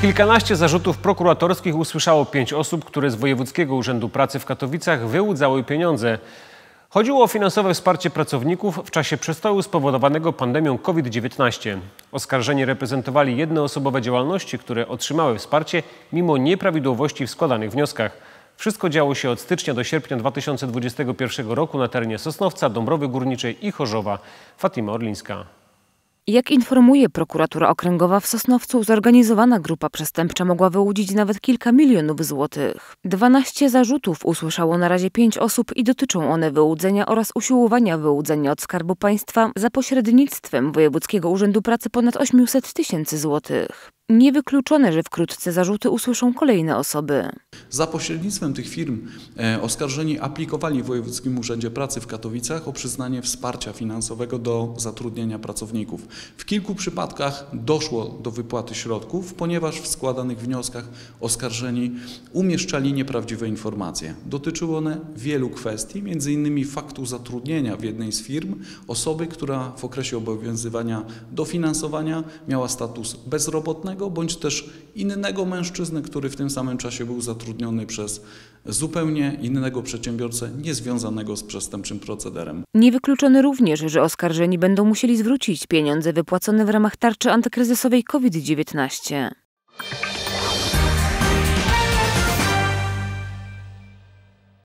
Kilkanaście zarzutów prokuratorskich usłyszało 5 osób, które z Wojewódzkiego Urzędu Pracy w Katowicach wyłudzały pieniądze. Chodziło o finansowe wsparcie pracowników w czasie przestoju spowodowanego pandemią COVID-19. Oskarżeni reprezentowali jednoosobowe działalności, które otrzymały wsparcie mimo nieprawidłowości w składanych wnioskach. Wszystko działo się od stycznia do sierpnia 2021 roku na terenie Sosnowca, Dąbrowy Górniczej i Chorzowa. Fatima Orlińska. Jak informuje prokuratura okręgowa w Sosnowcu, zorganizowana grupa przestępcza mogła wyłudzić nawet kilka milionów złotych. 12 zarzutów usłyszało na razie 5 osób i dotyczą one wyłudzenia oraz usiłowania wyłudzenia od Skarbu Państwa za pośrednictwem Wojewódzkiego Urzędu Pracy ponad 800 000 złotych. Niewykluczone, że wkrótce zarzuty usłyszą kolejne osoby. Za pośrednictwem tych firm oskarżeni aplikowali w Wojewódzkim Urzędzie Pracy w Katowicach o przyznanie wsparcia finansowego do zatrudnienia pracowników. W kilku przypadkach doszło do wypłaty środków, ponieważ w składanych wnioskach oskarżeni umieszczali nieprawdziwe informacje. Dotyczyły one wielu kwestii, m.in. faktu zatrudnienia w jednej z firm osoby, która w okresie obowiązywania dofinansowania miała status bezrobotnego, bądź też innego mężczyzny, który w tym samym czasie był zatrudniony przez zupełnie innego przedsiębiorcę, niezwiązanego z przestępczym procederem. Niewykluczone również, że oskarżeni będą musieli zwrócić pieniądze wypłacone w ramach tarczy antykryzysowej COVID-19.